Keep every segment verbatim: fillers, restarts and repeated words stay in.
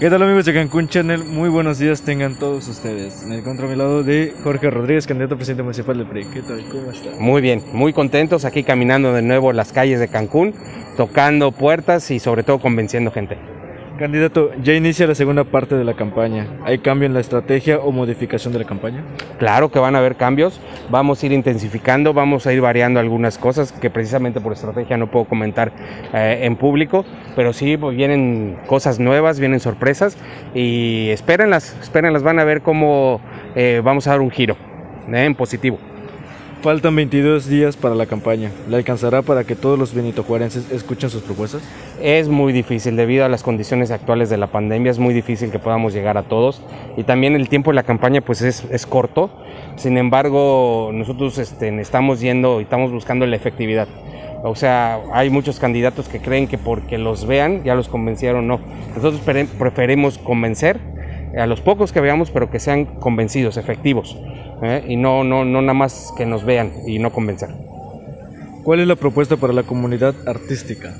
¿Qué tal amigos de Cancún Channel? Muy buenos días tengan todos ustedes. Me encuentro a mi lado de Jorge Rodríguez, candidato a presidente municipal del P R I. ¿Qué tal? ¿Cómo está? Muy bien, muy contentos aquí caminando de nuevo las calles de Cancún, tocando puertas y sobre todo convenciendo gente. Candidato, ya inicia la segunda parte de la campaña. ¿Hay cambio en la estrategia o modificación de la campaña? Claro que van a haber cambios, vamos a ir intensificando, vamos a ir variando algunas cosas que precisamente por estrategia no puedo comentar eh, en público, pero sí pues, vienen cosas nuevas, vienen sorpresas y espérenlas, espérenlas, van a ver cómo eh, vamos a dar un giro eh, en positivo. Faltan veintidós días para la campaña. ¿Le alcanzará para que todos los benitojuárenses escuchen sus propuestas? Es muy difícil, debido a las condiciones actuales de la pandemia, es muy difícil que podamos llegar a todos. Y también el tiempo de la campaña pues es, es corto. Sin embargo, nosotros este, estamos yendo y estamos buscando la efectividad. O sea, hay muchos candidatos que creen que porque los vean ya los convencieron. No, nosotros preferimos convencer a los pocos que veamos, pero que sean convencidos, efectivos, ¿eh? y no, no, no nada más que nos vean y no convencer. ¿Cuál es la propuesta para la comunidad artística?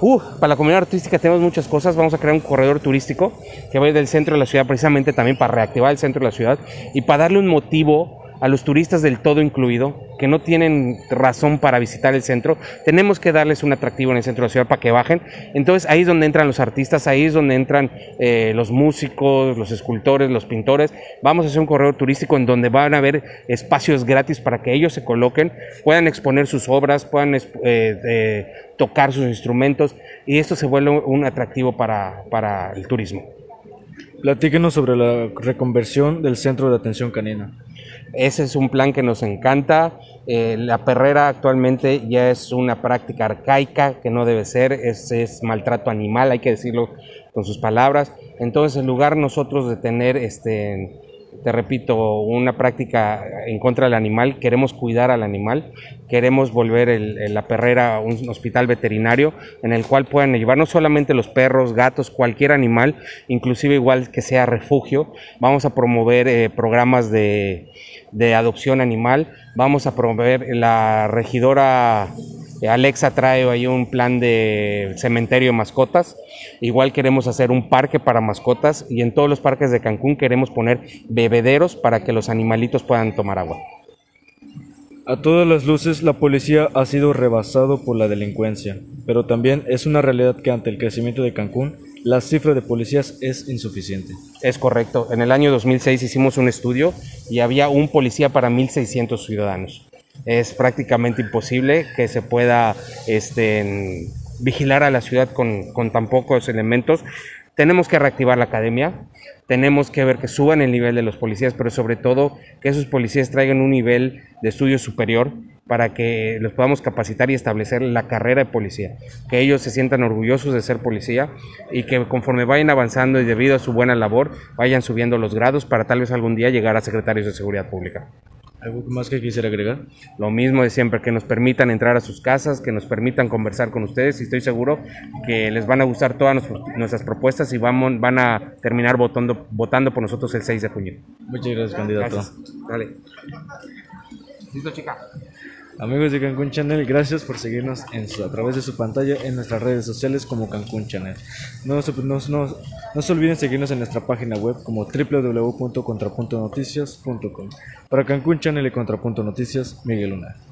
Uh, para la comunidad artística tenemos muchas cosas. Vamos a crear un corredor turístico que va del centro de la ciudad, precisamente también para reactivar el centro de la ciudad y para darle un motivo a los turistas del todo incluido, que no tienen razón para visitar el centro. Tenemos que darles un atractivo en el centro de la ciudad para que bajen. Entonces ahí es donde entran los artistas, ahí es donde entran eh, los músicos, los escultores, los pintores. Vamos a hacer un corredor turístico en donde van a haber espacios gratis para que ellos se coloquen, puedan exponer sus obras, puedan eh, eh, tocar sus instrumentos, y esto se vuelve un atractivo para, para el turismo. Platíquenos sobre la reconversión del centro de atención canina. Ese es un plan que nos encanta. Eh, la perrera actualmente ya es una práctica arcaica que no debe ser, es, es maltrato animal, hay que decirlo con sus palabras. Entonces, en lugar nosotros de tener, este, te repito, una práctica en contra del animal, queremos cuidar al animal, queremos volver el, el, la perrera a un hospital veterinario en el cual puedan llevar no solamente los perros, gatos, cualquier animal, inclusive igual que sea refugio. Vamos a promover eh, programas de, de adopción animal, vamos a promover, la regidora Alexa trae ahí un plan de cementerio de mascotas. Igual queremos hacer un parque para mascotas, y en todos los parques de Cancún queremos poner bebederos para que los animalitos puedan tomar agua. A todas las luces, la policía ha sido rebasado por la delincuencia, pero también es una realidad que ante el crecimiento de Cancún, la cifra de policías es insuficiente. Es correcto. En el año dos mil seis hicimos un estudio y había un policía para mil seiscientos ciudadanos. Es prácticamente imposible que se pueda este, vigilar a la ciudad con, con tan pocos elementos. Tenemos que reactivar la academia, tenemos que ver que suban el nivel de los policías, pero sobre todo que esos policías traigan un nivel de estudio superior para que los podamos capacitar y establecer la carrera de policía, que ellos se sientan orgullosos de ser policía y que conforme vayan avanzando y debido a su buena labor vayan subiendo los grados para tal vez algún día llegar a secretarios de seguridad pública. ¿Algo más que quisiera agregar? Lo mismo de siempre, que nos permitan entrar a sus casas, que nos permitan conversar con ustedes, y estoy seguro que les van a gustar todas nuestras propuestas y vamos, van a terminar votando, votando por nosotros el seis de junio. Muchas gracias, candidato. Gracias. Dale. Listo, chica. Amigos de Cancún Channel, gracias por seguirnos en su, a través de su pantalla en nuestras redes sociales como Cancún Channel. No, no, no, no se olviden seguirnos en nuestra página web como doble u doble u doble u punto contrapunto noticias punto com. Para Cancún Channel y Contrapunto Noticias, Miguel Luna.